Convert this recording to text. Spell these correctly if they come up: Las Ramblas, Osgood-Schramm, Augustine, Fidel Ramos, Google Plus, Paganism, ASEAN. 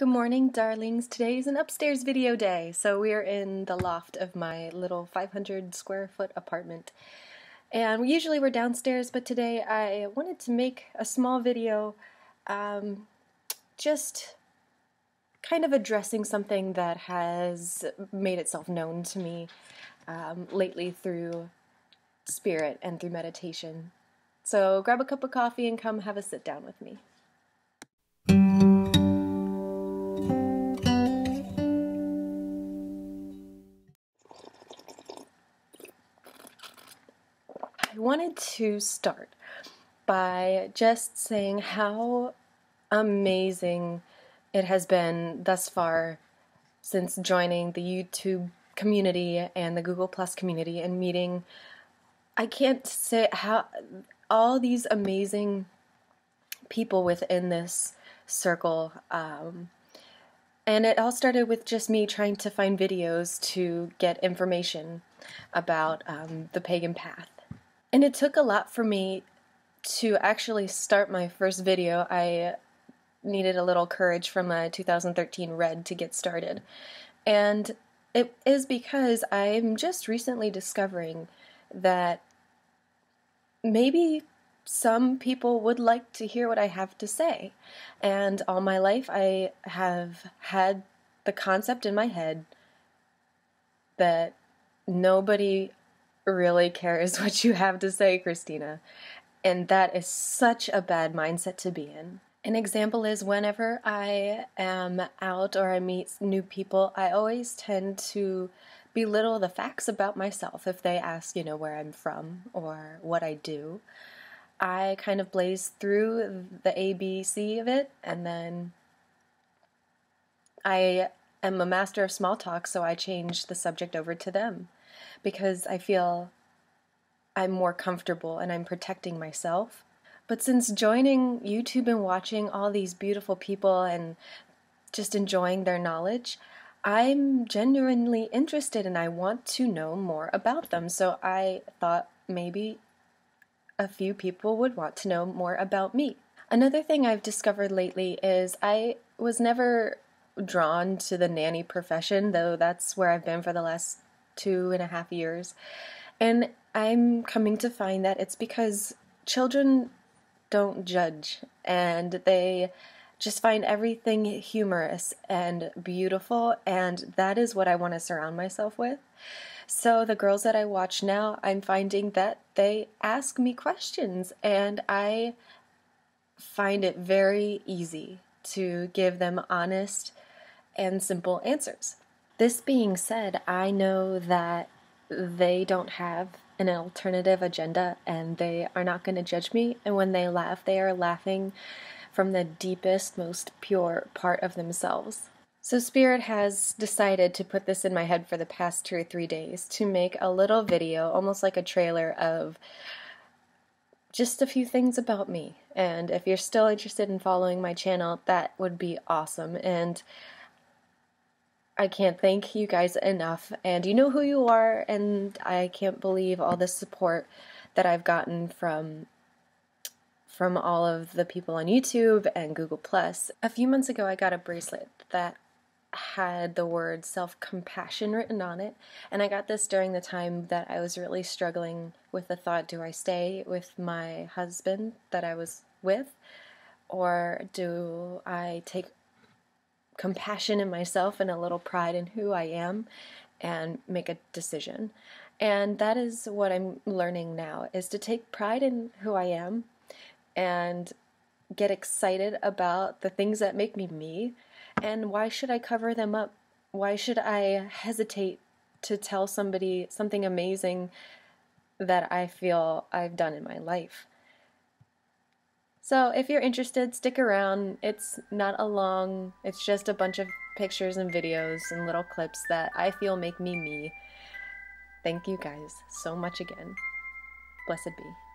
Good morning, darlings. Today is an upstairs video day, so we are in the loft of my little 500 square foot apartment. And usually we're downstairs, but today I wanted to make a small video just kind of addressing something that has made itself known to me lately through spirit and through meditation. So grab a cup of coffee and come have a sit down with me. I wanted to start by just saying how amazing it has been thus far since joining the YouTube community and the Google Plus community and meeting, I can't say how, all these amazing people within this circle. And it all started with just me trying to find videos to get information about the pagan path. And it took a lot for me to actually start my first video. I needed a little courage from a 2013 Red to get started. And it is because I'm just recently discovering that maybe some people would like to hear what I have to say. And all my life I have had the concept in my head that nobody really cares what you have to say, Christina. And that is such a bad mindset to be in. An example is whenever I am out or I meet new people, I always tend to belittle the facts about myself. If they ask, you know, where I'm from or what I do, I kind of blaze through the ABC of it, and then I am a master of small talk, so I change the subject over to them, because I feel I'm more comfortable and I'm protecting myself. But since joining YouTube and watching all these beautiful people and just enjoying their knowledge, I'm genuinely interested and I want to know more about them. So I thought maybe a few people would want to know more about me. Another thing I've discovered lately is I was never drawn to the nanny profession, though that's where I've been for the last 2.5 years, and I'm coming to find that it's because children don't judge and they just find everything humorous and beautiful, and that is what I want to surround myself with. So the girls that I watch now, I'm finding that they ask me questions, and I find it very easy to give them honest and simple answers. This being said, I know that they don't have an alternative agenda and they are not going to judge me. And when they laugh, they are laughing from the deepest, most pure part of themselves. So Spirit has decided to put this in my head for the past 2 or 3 days, to make a little video, almost like a trailer, of just a few things about me. And if you're still interested in following my channel, that would be awesome. And I can't thank you guys enough, and you know who you are, and I can't believe all the support that I've gotten from all of the people on YouTube and Google Plus. A few months ago I got a bracelet that had the word self-compassion written on it, and I got this during the time that I was really struggling with the thought, do I stay with my husband that I was with, or do I take compassion in myself and a little pride in who I am and make a decision? And that is what I'm learning now, is to take pride in who I am and get excited about the things that make me me. And why should I cover them up? Why should I hesitate to tell somebody something amazing that I feel I've done in my life? So if you're interested, stick around. It's not a long, it's just a bunch of pictures and videos and little clips that I feel make me me. Thank you guys so much again. Blessed be.